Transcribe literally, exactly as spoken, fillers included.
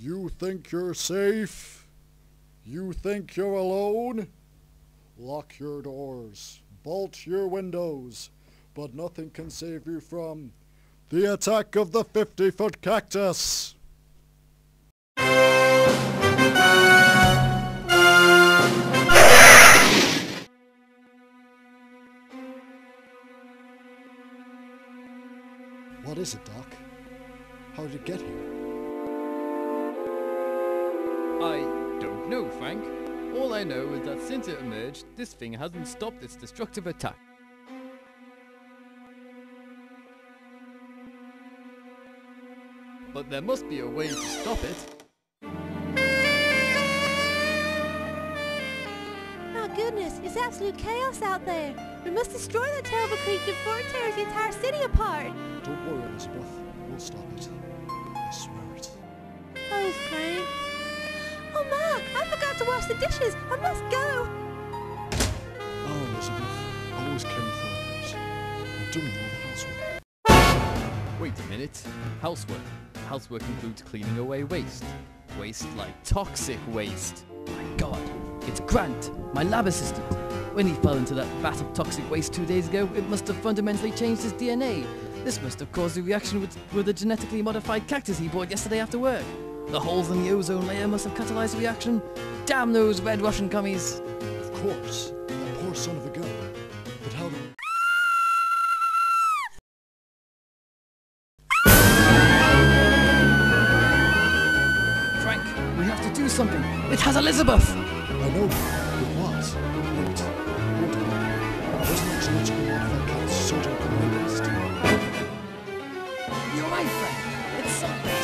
You think you're safe? You think you're alone? Lock your doors, bolt your windows, but nothing can save you from the attack of the fifty-foot cactus! What is it, Doc? How did it get here? I don't know, Frank. All I know is that since it emerged, this thing hasn't stopped its destructive attack. But there must be a way to stop it. Oh goodness, it's absolute chaos out there. We must destroy that terrible creature before it tears the entire city apart. Don't worry, Elizabeth. We'll stop it. I swear it. Oh, Frank. Oh, Mark, I forgot to wash the dishes. I must go. Oh, Elizabeth. Always caring for others. I'm doing all the housework. Wait a minute. Housework. Housework includes cleaning away waste. Waste like toxic waste. My God. It's Grant, my lab assistant. When he fell into that vat of toxic waste two days ago, it must have fundamentally changed his D N A. This must have caused a reaction with, with the genetically modified cactus he bought yesterday after work. The holes in the ozone layer must have catalyzed the reaction. Damn those Red Russian commies! Of course, that poor son of a gun. But how do... Frank, we have to do something. It has Elizabeth! I know, but what? Wait. You're right, Frank. It's something.